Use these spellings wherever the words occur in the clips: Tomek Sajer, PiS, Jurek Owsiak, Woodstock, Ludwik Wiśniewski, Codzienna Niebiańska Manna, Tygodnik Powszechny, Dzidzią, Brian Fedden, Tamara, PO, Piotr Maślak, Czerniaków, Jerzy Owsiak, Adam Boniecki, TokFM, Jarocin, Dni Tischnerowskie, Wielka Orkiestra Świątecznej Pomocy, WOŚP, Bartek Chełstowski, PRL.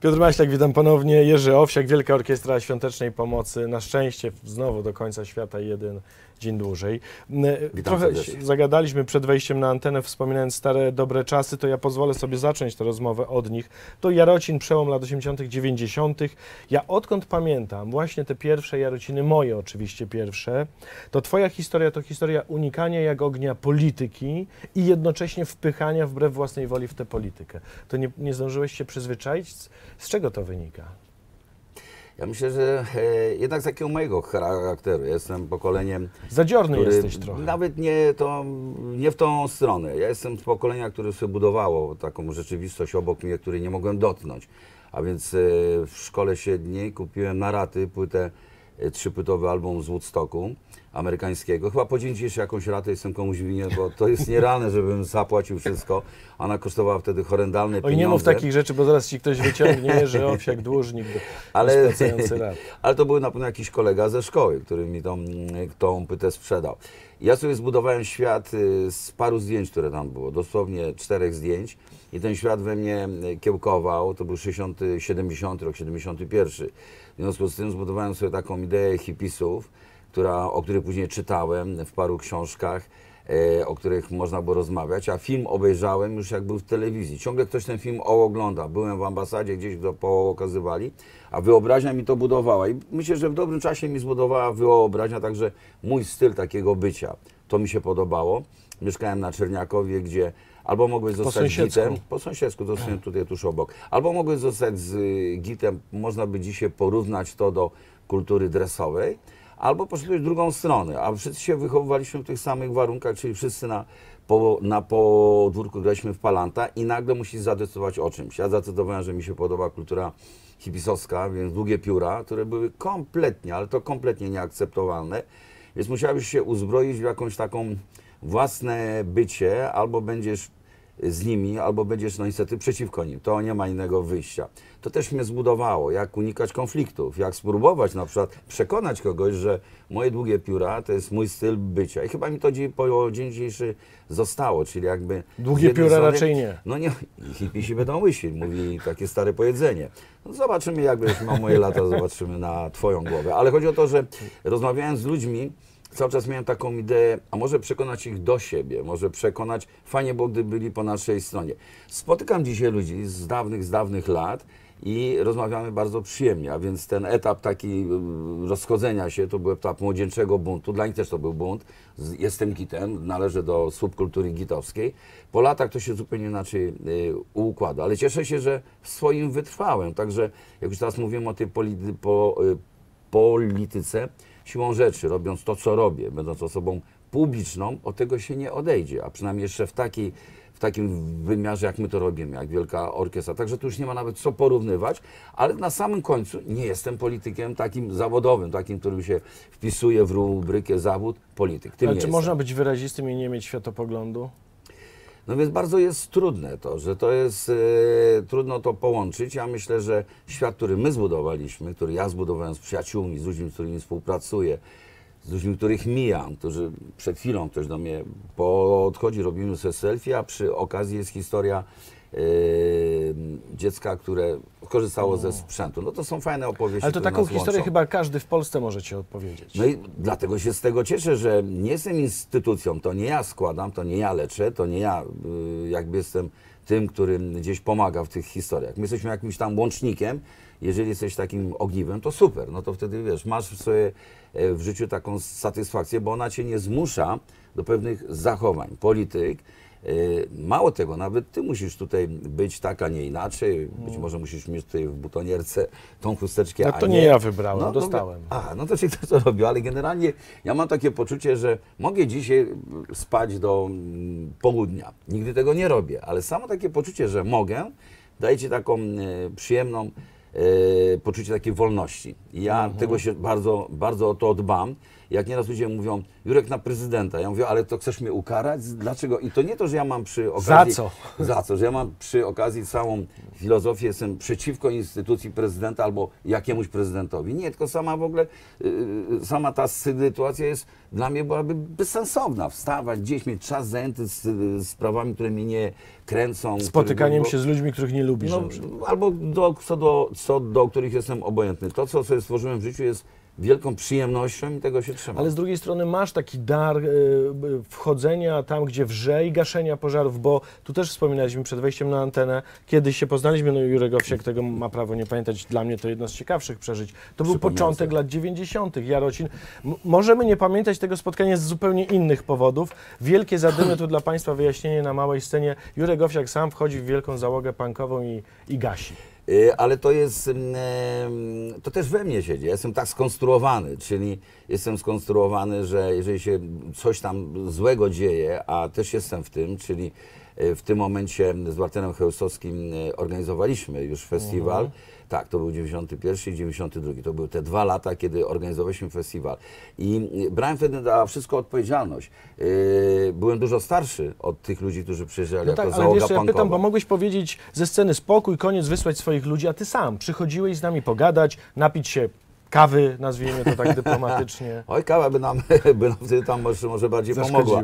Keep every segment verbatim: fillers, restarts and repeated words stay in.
Piotr Maślak, witam ponownie. Jerzy Owsiak, Wielka Orkiestra Świątecznej Pomocy. Na szczęście znowu do końca świata jeden dzień dłużej. Witam Trochę serdecznie. Zagadaliśmy przed wejściem na antenę, wspominając stare, dobre czasy, to ja pozwolę sobie zacząć tę rozmowę od nich. To Jarocin, przełom lat osiemdziesiątych, dziewięćdziesiątych. Ja odkąd pamiętam, właśnie te pierwsze Jarociny, moje oczywiście pierwsze, to twoja historia to historia unikania jak ognia polityki i jednocześnie wpychania wbrew własnej woli w tę politykę. To nie, nie zdążyłeś się przyzwyczaić? Z czego to wynika? Ja myślę, że e, jednak z takiego mojego charakteru. Jestem pokoleniem... Zadziorny jesteś trochę. Nawet nie, to, nie w tą stronę. Ja jestem z pokolenia, które sobie budowało taką rzeczywistość obok mnie, której nie mogłem dotknąć. A więc e, w szkole średniej kupiłem na raty płytę, e, trzypłytowy album z Woodstocku amerykańskiego. Chyba po dzień dzisiejszy jakąś ratę jestem komuś winien, bo to jest nierealne, żebym zapłacił wszystko. Ona kosztowała wtedy horrendalne pieniądze. Oj, nie mów takich rzeczy, bo zaraz ci ktoś wyciągnie, że Owsiak dłużnik ale, ale to był na pewno jakiś kolega ze szkoły, który mi tą, tą płytę sprzedał. Ja sobie zbudowałem świat z paru zdjęć, które tam było, dosłownie czterech zdjęć i ten świat we mnie kiełkował. To był sześćdziesiąty, siedemdziesiąty rok, siedemdziesiąty pierwszy. W związku z tym zbudowałem sobie taką ideę hipisów, Która, o której później czytałem w paru książkach, e, o których można było rozmawiać, a film obejrzałem już jak był w telewizji. Ciągle ktoś ten film ogląda. Byłem w ambasadzie, gdzieś go pokazywali, a wyobraźnia mi to budowała. I myślę, że w dobrym czasie mi zbudowała wyobraźnia, także mój styl takiego bycia. To mi się podobało. Mieszkałem na Czerniakowie, gdzie albo mogłeś zostać gitem, po sąsiedzku, dosłownie tutaj tuż obok, albo mogłeś zostać z gitem, można by dzisiaj porównać to do kultury dresowej, albo poszedłeś w drugą stronę, a wszyscy się wychowywaliśmy w tych samych warunkach, czyli wszyscy na, po, na podwórku graliśmy w palanta i nagle musisz zadecydować o czymś. Ja zadecydowałem, że mi się podoba kultura hipisowska, więc długie pióra, które były kompletnie, ale to kompletnie nieakceptowalne, więc musiałeś się uzbroić w jakąś taką własne bycie, albo będziesz z nimi, albo będziesz no niestety przeciwko nim. To nie ma innego wyjścia. To też mnie zbudowało, jak unikać konfliktów, jak spróbować na przykład przekonać kogoś, że moje długie pióra to jest mój styl bycia. I chyba mi to po dzień dzisiejszy zostało, czyli jakby... Długie pióra strony, raczej nie. No nie, hipisi będą łysi, mówi takie stare powiedzenie. No zobaczymy, jak będziesz miał moje lata, zobaczymy na twoją głowę. Ale chodzi o to, że rozmawiałem z ludźmi, cały czas miałem taką ideę, a może przekonać ich do siebie, może przekonać, fajnie było, gdy byli po naszej stronie. Spotykam dzisiaj ludzi z dawnych, z dawnych lat i rozmawiamy bardzo przyjemnie, a więc ten etap taki rozchodzenia się, to był etap młodzieńczego buntu, dla nich też to był bunt, jestem gitem, należę do subkultury gitowskiej. Po latach to się zupełnie inaczej y, układa, ale cieszę się, że w swoim wytrwałem, także jak już teraz mówiłem o tej polity, po, y, polityce, siłą rzeczy, robiąc to, co robię, będąc osobą publiczną, od tego się nie odejdzie, a przynajmniej jeszcze w, taki, w takim wymiarze, jak my to robimy, jak Wielka Orkiestra. Także tu już nie ma nawet co porównywać, ale na samym końcu nie jestem politykiem takim zawodowym, takim, którym się wpisuje w rubrykę zawód polityk. Tym ale czy jestem. Można być wyrazistym i nie mieć światopoglądu? No więc bardzo jest trudne to, że to jest, e, trudno to połączyć. Ja myślę, że świat, który my zbudowaliśmy, który ja zbudowałem z przyjaciółmi, z ludźmi, z którymi współpracuję, z ludźmi, których mijam, którzy przed chwilą ktoś do mnie podchodzi, robimy sobie selfie, a przy okazji jest historia e, dziecka, które korzystało no. ze sprzętu. No to są fajne opowieści. Ale to taką historię chyba każdy w Polsce może ci odpowiedzieć. No i dlatego się z tego cieszę, że nie jestem instytucją, to nie ja składam, to nie ja leczę, to nie ja jakby jestem tym, który gdzieś pomaga w tych historiach. My jesteśmy jakimś tam łącznikiem, jeżeli jesteś takim ogniwem, to super, no to wtedy wiesz, masz w sobie w życiu taką satysfakcję, bo ona cię nie zmusza do pewnych zachowań. Polityk, mało tego, nawet ty musisz tutaj być tak, a nie inaczej, być może musisz mieć tutaj w butonierce tą chusteczkę, tak, a to nie, nie ja wybrałem, no, dostałem. No, a, no to się ktoś to robił, ale generalnie ja mam takie poczucie, że mogę dzisiaj spać do południa. Nigdy tego nie robię, ale samo takie poczucie, że mogę, daje ci taką przyjemną E, poczucie takiej wolności. Ja mhm. tego się bardzo, bardzo o to dbam. Jak nieraz ludzie mówią, Jurek na prezydenta, ja mówię, ale to chcesz mnie ukarać? Dlaczego? I to nie to, że ja mam przy okazji... Za co? Za co, że ja mam przy okazji całą filozofię, jestem przeciwko instytucji prezydenta albo jakiemuś prezydentowi. Nie, tylko sama w ogóle, y, sama ta sytuacja jest, dla mnie byłaby bezsensowna. Wstawać gdzieś, mieć czas zajęty z, z sprawami, które mnie nie kręcą... Spotykaniem którego, się z ludźmi, których nie lubisz. No, albo do, co, do, co do których jestem obojętny. To, co sobie stworzyłem w życiu, jest wielką przyjemnością i tego się trzymam. Ale z drugiej strony masz taki dar y, wchodzenia tam, gdzie wrze i gaszenia pożarów, bo tu też wspominaliśmy przed wejściem na antenę, kiedy się poznaliśmy, no Jurego Owsiak tego ma prawo nie pamiętać, dla mnie to jedno z ciekawszych przeżyć. To był początek lat dziewięćdziesiątych. Jarocin. M- możemy nie pamiętać tego spotkania z zupełnie innych powodów. Wielkie zadymy to dla Państwa wyjaśnienie na małej scenie. Jurek Owsiak sam wchodzi w wielką załogę punkową i, i gasi. Ale to jest, to też we mnie siedzi, ja jestem tak skonstruowany, czyli jestem skonstruowany, że jeżeli się coś tam złego dzieje, a też jestem w tym, czyli w tym momencie z Bartkiem Chełstowskim organizowaliśmy już festiwal, mhm. tak, to był dziewięćdziesiąty pierwszy i dziewięćdziesiąty drugi, to były te dwa lata, kiedy organizowaliśmy festiwal i Brian Fedden dała wszystko odpowiedzialność. Byłem dużo starszy od tych ludzi, którzy przyjeżdżali no jako tak, załoga punkowa. Ja pytam, bo mogłeś powiedzieć ze sceny spokój, koniec, wysłać swoich ludzi, a ty sam przychodziłeś z nami pogadać, napić się kawy, nazwijmy to tak dyplomatycznie. Oj, kawa by nam, by nam wtedy tam może, może bardziej pomogła.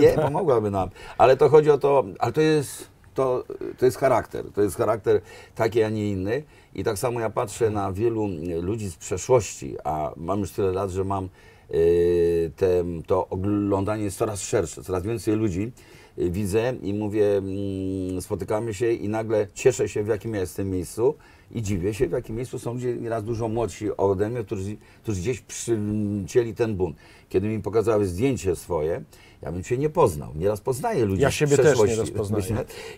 Nie, pomogłaby nam. Ale to chodzi o to, ale to jest, to, to jest charakter. To jest charakter taki, a nie inny. I tak samo ja patrzę na wielu ludzi z przeszłości, a mam już tyle lat, że mam y, te, to oglądanie jest coraz szersze, coraz więcej ludzi y, widzę i mówię, mm, spotykamy się i nagle cieszę się, w jakim ja jestem miejscu. I dziwię się, w jakim miejscu są ludzie nieraz dużo młodsi ode mnie, którzy, którzy gdzieś przycięli ten bunt. Kiedy mi pokazały zdjęcie swoje, ja bym się nie poznał. Nieraz poznaję ludzi. Ja siebie też nieraz poznaję.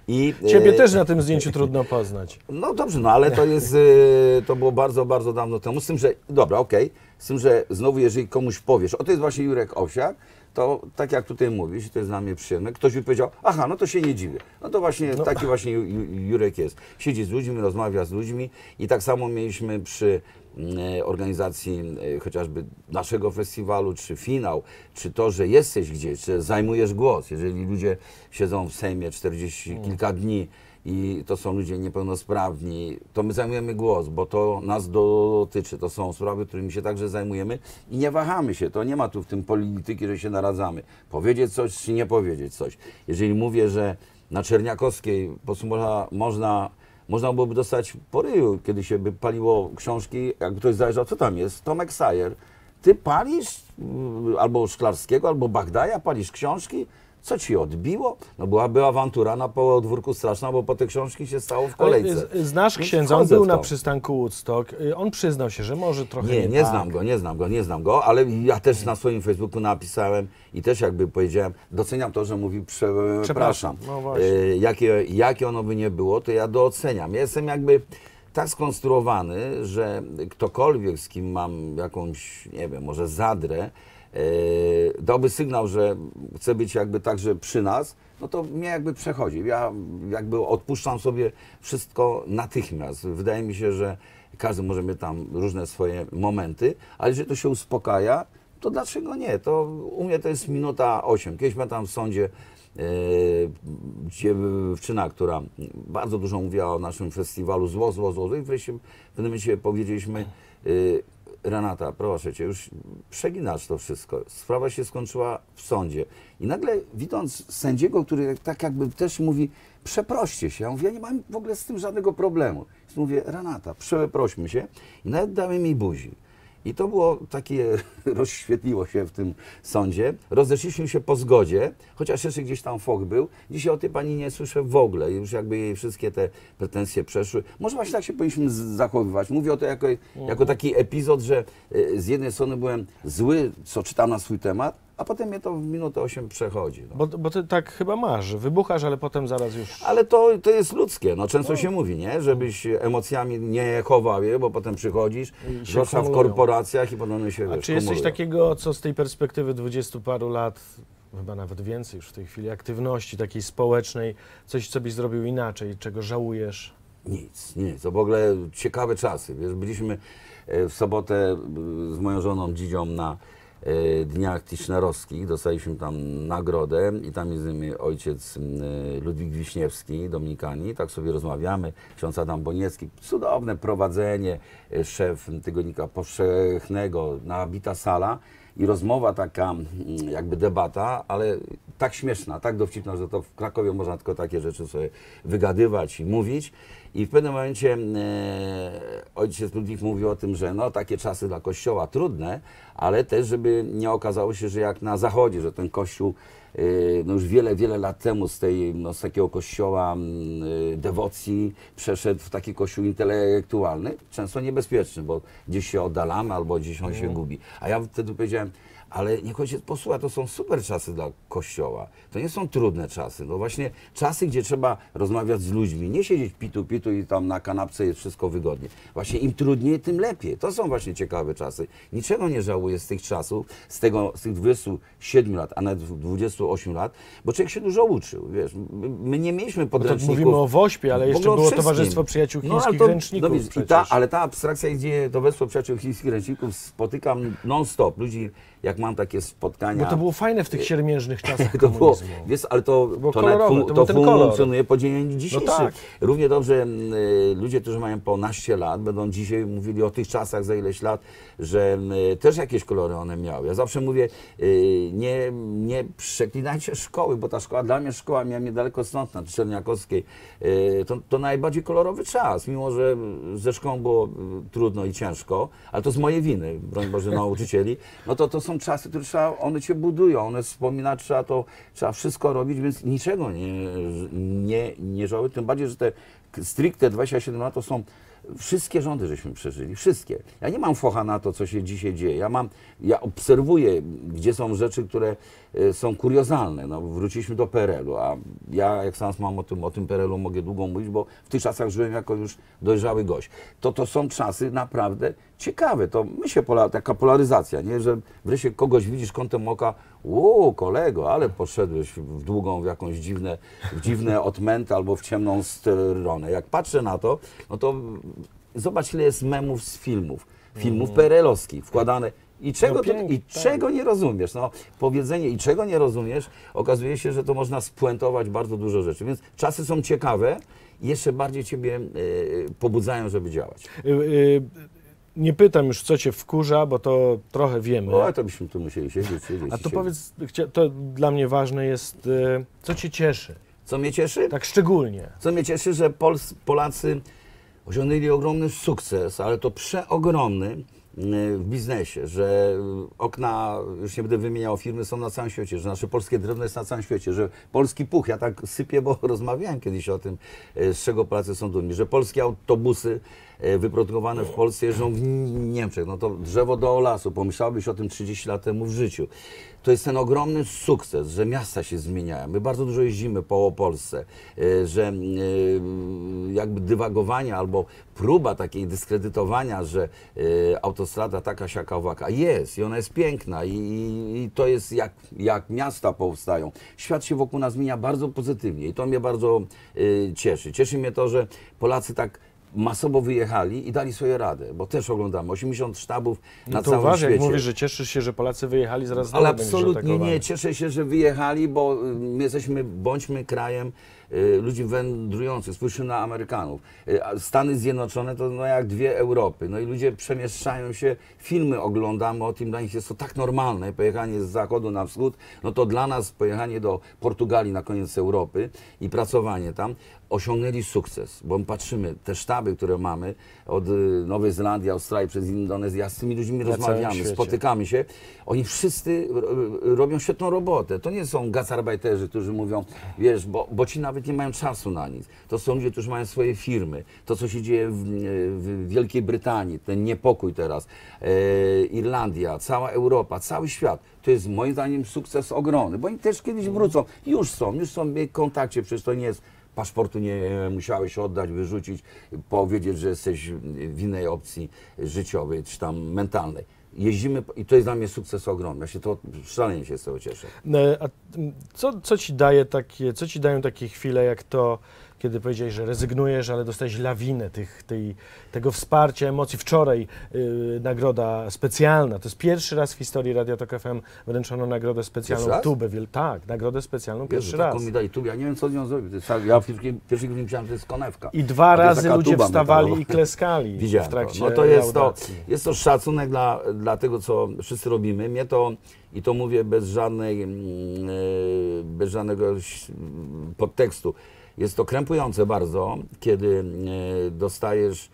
I, Ciebie e... też na tym zdjęciu trudno poznać. No dobrze, no ale to jest, e... to było bardzo, bardzo dawno temu. Z tym, że, dobra, okej, okay. z tym, że znowu jeżeli komuś powiesz, o to jest właśnie Jurek Owsiak, to tak jak tutaj mówisz, to jest dla mnie przyjemne, ktoś by powiedział, aha, no to się nie dziwię. No to właśnie no. taki właśnie Jurek jest. Siedzi z ludźmi, rozmawia z ludźmi i tak samo mieliśmy przy organizacji chociażby naszego festiwalu, czy finał, czy to, że jesteś gdzieś, czy zajmujesz głos. Jeżeli ludzie siedzą w Sejmie czterdzieści kilka dni i to są ludzie niepełnosprawni, to my zajmujemy głos, bo to nas dotyczy. To są sprawy, którymi się także zajmujemy i nie wahamy się. To nie ma tu w tym polityki, że się naradzamy. Powiedzieć coś, czy nie powiedzieć coś. Jeżeli mówię, że na Czerniakowskiej po prostu można, można Można byłoby dostać po ryju, kiedy się by paliło książki, jakby ktoś zajrzał, co tam jest, Tomek Sajer, ty palisz albo Szklarskiego, albo Bagdaja, palisz książki? Co ci odbiło? No byłaby awantura na podwórku straszna, bo po te książki się stało w kolejce. Ale znasz księdza, on był na przystanku Woodstock, on przyznał się, że może trochę nie Nie, nie tak. znam go, nie znam go, nie znam go, ale ja też na swoim Facebooku napisałem i też jakby powiedziałem, doceniam to, że mówi prze, przepraszam. No właśnie. E, jakie, jakie ono by nie było, to ja doceniam. Ja jestem jakby tak skonstruowany, że ktokolwiek, z kim mam jakąś, nie wiem, może zadrę, dałby sygnał, że chce być jakby także przy nas, no to mnie jakby przechodzi. Ja jakby odpuszczam sobie wszystko natychmiast. Wydaje mi się, że każdy może mieć tam różne swoje momenty, ale jeżeli to się uspokaja, to dlaczego nie? To u mnie to jest minuta osiem. Kiedyś miałem tam w sądzie e, dziewczyna, która bardzo dużo mówiła o naszym festiwalu, zło, zło, zło, zło i wreszcie w pewnym momencie powiedzieliśmy e, Renata, proszę Cię, już przeginasz to wszystko. Sprawa się skończyła w sądzie. I nagle widząc sędziego, który tak jakby też mówi, przeproście się. Ja mówię, ja nie mam w ogóle z tym żadnego problemu. Więc mówię, Renata, przeprośmy się. I nawet damy mi buzi. I to było takie, rozświetliło się w tym sądzie. Rozeszliśmy się po zgodzie, chociaż jeszcze gdzieś tam fok był. Dzisiaj o tej pani nie słyszę w ogóle. Już jakby jej wszystkie te pretensje przeszły. Może właśnie tak się powinniśmy zachowywać. Mówię o to jako, jako taki epizod, że z jednej strony byłem zły, co czytam na swój temat, a potem mnie to w minutę osiem przechodzi. No. Bo, bo ty tak chyba masz, wybuchasz, ale potem zaraz już... Ale to, to jest ludzkie, no często no. się mówi, nie? Żebyś emocjami nie chował je, bo potem przychodzisz, zwłaszcza w korporacjach i potem się... A wiesz, czy jesteś kumulują. Takiego, co z tej perspektywy dwudziestu paru lat, chyba nawet więcej już w tej chwili, aktywności takiej społecznej, coś, co byś zrobił inaczej, czego żałujesz? Nic, nic. To w ogóle ciekawe czasy, wiesz, byliśmy w sobotę z moją żoną Dzidzią na Dniach Tischnerowskich, dostaliśmy tam nagrodę i tam jest z nimi ojciec Ludwik Wiśniewski, dominikani, tak sobie rozmawiamy, ksiądz Adam Boniecki, cudowne prowadzenie, szef Tygodnika Powszechnego, nabita sala i rozmowa taka jakby debata, ale tak śmieszna, tak dowcipna, że to w Krakowie można tylko takie rzeczy sobie wygadywać i mówić. I w pewnym momencie e, ojciec Ludwik mówił o tym, że no takie czasy dla Kościoła trudne, ale też żeby nie okazało się, że jak na Zachodzie, że ten Kościół e, no już wiele, wiele lat temu z, tej, no, z takiego kościoła e, dewocji przeszedł w taki kościół intelektualny, często niebezpieczny, bo gdzieś się oddalamy albo gdzieś on mm. się gubi. A ja wtedy powiedziałem, ale niech ojciec posłucha, to są super czasy dla Kościoła. To nie są trudne czasy. No właśnie czasy, gdzie trzeba rozmawiać z ludźmi, nie siedzieć pitu, pitu i tam na kanapce jest wszystko wygodnie. Właśnie im trudniej, tym lepiej. To są właśnie ciekawe czasy. Niczego nie żałuję z tych czasów, z, tego, z tych dwudziestu siedmiu lat, a nawet dwudziestu ośmiu lat, bo człowiek się dużo uczył, wiesz. My nie mieliśmy podręczników. No tak mówimy o wośpie, ale jeszcze było wszystkim. Towarzystwo Przyjaciół Chińskich no, to, Ręczników no, wiesz, ta, ale ta abstrakcja, gdzie Towarzystwo Przyjaciół Chińskich Ręczników, spotykam non stop ludzi, jak mam takie spotkania. Bo to było fajne w tych siermiężnych czasach to było, wiesz, ale to, to, było to, kolorowe, fun, to, to funkcjonuje po dzień dzisiejszy. No tak. Równie dobrze y, ludzie, którzy mają po naście lat, będą dzisiaj mówili o tych czasach za ileś lat, że y, też jakieś kolory one miały. Ja zawsze mówię, y, nie, nie przeklinajcie szkoły, bo ta szkoła, dla mnie szkoła miała niedaleko stąd, na Czerniakowskiej. Y, to, to najbardziej kolorowy czas, mimo że ze szkołą było y, trudno i ciężko, ale to z mojej winy, broń Boże, nauczycieli, no to, to są czasy, które trzeba, one cię budują, one wspomina, trzeba to, trzeba wszystko robić, więc niczego nie, nie, nie żałuję. Tym bardziej, że te stricte dwadzieścia siedem lat to są wszystkie rządy, żeśmy przeżyli, wszystkie. Ja nie mam focha na to, co się dzisiaj dzieje. Ja mam, ja obserwuję, gdzie są rzeczy, które są kuriozalne. No, wróciliśmy do P R L-u, a ja, jak sam mam o tym, o tym P R L-u, mogę długo mówić, bo w tych czasach żyłem jako już dojrzały gość. To, to są czasy naprawdę ciekawe. To my się, pola, taka polaryzacja, nie? Że wreszcie kogoś widzisz kątem oka, ło, kolego, ale poszedłeś w długą, w jakąś dziwne, w dziwne odmęty albo w ciemną stronę. Jak patrzę na to, no to zobacz, ile jest memów z filmów, filmów mm. P R L-owskich wkładane. I czego, no pięknie, i tak. czego nie rozumiesz? No, powiedzenie i czego nie rozumiesz, okazuje się, że to można spuentować bardzo dużo rzeczy. Więc czasy są ciekawe i jeszcze bardziej ciebie y, pobudzają, żeby działać. Y, y, nie pytam już, co cię wkurza, bo to trochę wiemy. No, ale to byśmy tu musieli siedzieć. siedzieć A to powiedz, to dla mnie ważne jest, y, co cię cieszy? Co mnie cieszy? Tak szczególnie. Co mnie cieszy, że Pols, Polacy osiągnęli ogromny sukces, ale to przeogromny w biznesie, że okna, już nie będę wymieniał, firmy są na całym świecie, że nasze polskie drewno jest na całym świecie, że polski puch, ja tak sypię, bo rozmawiałem kiedyś o tym, z czego Polacy są dumni, że polskie autobusy wyprodukowane w Polsce jeżdżą w Niemczech, no to drzewo do lasu, pomyślałbyś o tym trzydzieści lat temu w życiu. To jest ten ogromny sukces, że miasta się zmieniają. My bardzo dużo jeździmy po Polsce, że jakby dywagowanie albo próba takiej dyskredytowania, że autostrada taka, siaka, owaka jest i ona jest piękna i, i to jest jak, jak miasta powstają. Świat się wokół nas zmienia bardzo pozytywnie i to mnie bardzo cieszy. Cieszy mnie to, że Polacy tak masowo wyjechali i dali sobie radę, bo też oglądamy osiemdziesiąt sztabów na no to całym uważaj, świecie. Jak mówisz, że cieszysz się, że Polacy wyjechali, zaraz ale absolutnie nie, cieszę się, że wyjechali, bo my jesteśmy, bądźmy krajem y, ludzi wędrujących, spójrzmy na Amerykanów. Y, Stany Zjednoczone to no, jak dwie Europy, no i ludzie przemieszczają się, filmy oglądamy o tym, dla nich jest to tak normalne, pojechanie z zachodu na wschód, no to dla nas pojechanie do Portugalii na koniec Europy i pracowanie tam, osiągnęli sukces, bo patrzymy, te sztaby, które mamy, od Nowej Zelandii, Australii, przez Indonezję, z tymi ludźmi rozmawiamy, spotykamy się, oni wszyscy robią świetną robotę. To nie są gasarbajterzy, którzy mówią, wiesz, bo, bo ci nawet nie mają czasu na nic. To są ludzie, którzy mają swoje firmy. To, co się dzieje w, w Wielkiej Brytanii, ten niepokój teraz, e, Irlandia, cała Europa, cały świat. To jest moim zdaniem sukces ogromny, bo oni też kiedyś wrócą. Już są, już są w kontakcie, przecież to nie jest paszportu nie musiałeś oddać, wyrzucić, powiedzieć, że jesteś w innej opcji życiowej czy tam mentalnej. Jeździmy i to jest dla mnie sukces ogromny. Ja się to szalenie się z tego cieszę. A co, co ci daje takie, co ci dają takie chwile, jak to, kiedy powiedziałeś, że rezygnujesz, ale dostałeś lawinę tych, tej, tego wsparcia, emocji. Wczoraj yy, nagroda specjalna. To jest pierwszy raz w historii Radia TokFM wręczono nagrodę specjalną Tubę. Tak, nagrodę specjalną pierwszy Jezu, raz. Taką mi dali Tubę, ja nie wiem, co z nią zrobić. Ja w pierwszej chwili myślałem, że to jest konewka. I dwa razy ludzie wstawali metalowa. I kleskali Widziałem w trakcie to. No to jest, to jest to szacunek dla, dla tego, co wszyscy robimy. Mnie to, i to mówię bez żadnej, bez żadnego podtekstu, jest to krępujące bardzo, kiedy dostajesz,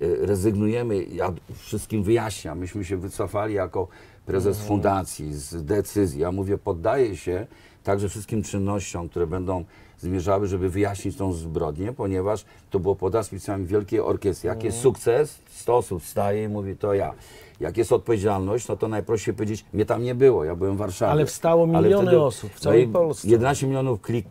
rezygnujemy, ja wszystkim wyjaśniam, myśmy się wycofali jako prezes fundacji z decyzji, ja mówię, poddaję się także wszystkim czynnościom, które będą zmierzały, żeby wyjaśnić tą zbrodnię, ponieważ to było pod auspicjami Wielkiej Orkiestry. Jak jest sukces, sto osób wstaje i mówi, to ja. Jak jest odpowiedzialność, no to najprościej powiedzieć, mnie tam nie było, ja byłem w Warszawie. Ale wstało miliony Ale wtedy, osób w całej no Polsce. jedenaście milionów klik,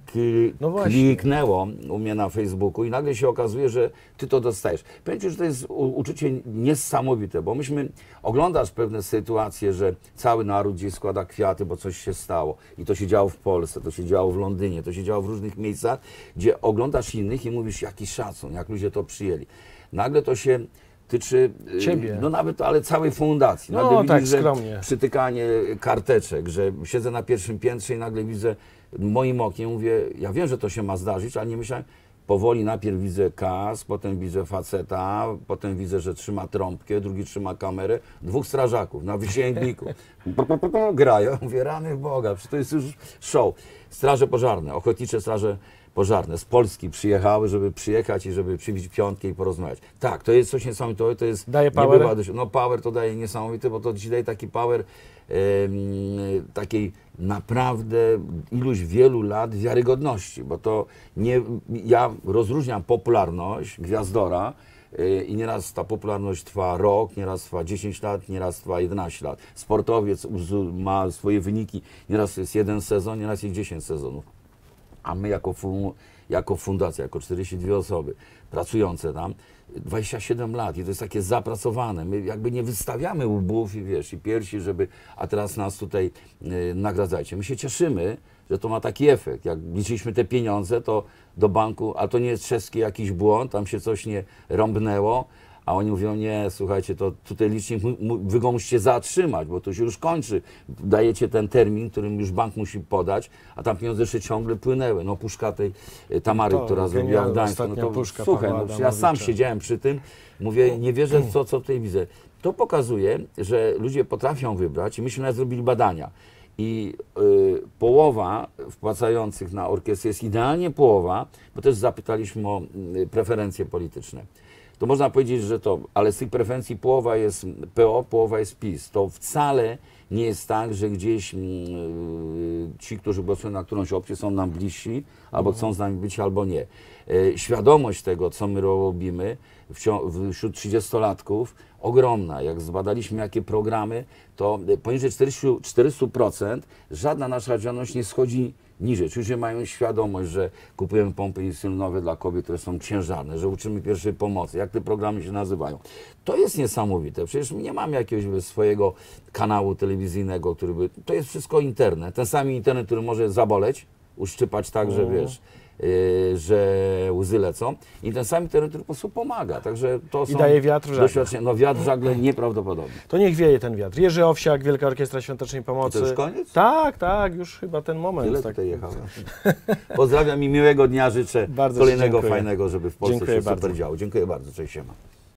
no kliknęło u mnie na Facebooku i nagle się okazuje, że ty to dostajesz. Powiem ci, że to jest uczucie niesamowite, bo myśmy, oglądasz pewne sytuacje, że cały naród gdzieś składa kwiaty, bo coś się stało. I to się działo w Polsce, to się działo w Londynie, to się działo w różnych miejscach, gdzie oglądasz innych i mówisz, jaki szacun, jak ludzie to przyjęli. Nagle to się tyczy, Ciebie. no nawet, ale całej fundacji. Nagle no widzisz, tak, skromnie. Że przytykanie karteczek, że siedzę na pierwszym piętrze i nagle widzę moim okiem, mówię, ja wiem, że to się ma zdarzyć, ale nie myślałem, powoli najpierw widzę kas, potem widzę faceta, potem widzę, że trzyma trąbkę, drugi trzyma kamerę, dwóch strażaków na wysięgniku, grają, mówię, rany Boga, przecież to jest już show. Straże pożarne, ochotnicze straże pożarne z Polski przyjechały, żeby przyjechać i żeby przybić piątkę i porozmawiać. Tak, to jest coś niesamowitego, to jest... Daje power? Niebywa, no power to daje niesamowity, bo to ci daje taki power yy, takiej naprawdę iluś wielu lat wiarygodności, bo to nie... Ja rozróżniam popularność gwiazdora yy, i nieraz ta popularność trwa rok, nieraz trwa dziesięć lat, nieraz trwa jedenaście lat. Sportowiec ma swoje wyniki, nieraz jest jeden sezon, nieraz jest dziesięć sezonów. A my jako, fu, jako fundacja, jako czterdzieści dwie osoby pracujące tam, dwadzieścia siedem lat i to jest takie zapracowane. My jakby nie wystawiamy łbów i wiesz, i piersi, żeby, a teraz nas tutaj y, nagradzajcie. My się cieszymy, że to ma taki efekt. Jak liczyliśmy te pieniądze, to do banku, a to nie jest czeski jakiś błąd, tam się coś nie rąbnęło, a oni mówią, nie, słuchajcie, to tutaj licznik, wy go musicie zatrzymać, bo to się już kończy. Dajecie ten termin, którym już bank musi podać, a tam pieniądze jeszcze ciągle płynęły. No puszka tej Tamary, to, która zrobiła w Gdańsku. No to słuchaj, no, ja sam siedziałem przy tym, mówię, nie wierzę w to, co tutaj widzę. To pokazuje, że ludzie potrafią wybrać i myśmy nawet zrobili badania. I y, połowa wpłacających na orkiestrę jest idealnie połowa, bo też zapytaliśmy o y, preferencje polityczne. To można powiedzieć, że to, ale z tych preferencji połowa jest P O, połowa jest PiS. To wcale nie jest tak, że gdzieś yy, ci, którzy głosują na którąś opcję, są nam bliżsi, albo chcą z nami być, albo nie. Yy, świadomość tego, co my robimy wśród trzydziestolatków, ogromna. Jak zbadaliśmy, jakie programy, to poniżej czterdziestu procent żadna nasza działalność nie schodzi niżej. Czyli ludzie mają świadomość, że kupujemy pompy insulinowe dla kobiet, które są ciężarne, że uczymy pierwszej pomocy, jak te programy się nazywają. To jest niesamowite. Przecież nie mamy jakiegoś swojego kanału telewizyjnego, który by... To jest wszystko internet. Ten sam internet, który może zaboleć, uszczypać tak, że wiesz... Yy, że łzy lecą i ten sam teren, który po prostu pomaga. Także to są I daje wiatr w żagle. No wiatr w żagle nieprawdopodobny. To niech wieje ten wiatr. Jerzy Owsiak, Wielka Orkiestra Świątecznej Pomocy. I to już koniec? Tak, tak, już chyba ten moment. Tyle tak. tutaj jechałem. Pozdrawiam i miłego dnia życzę. Bardzo kolejnego fajnego, żeby w Polsce dziękuję się bardzo. super działo. Dziękuję bardzo, cześć, siema.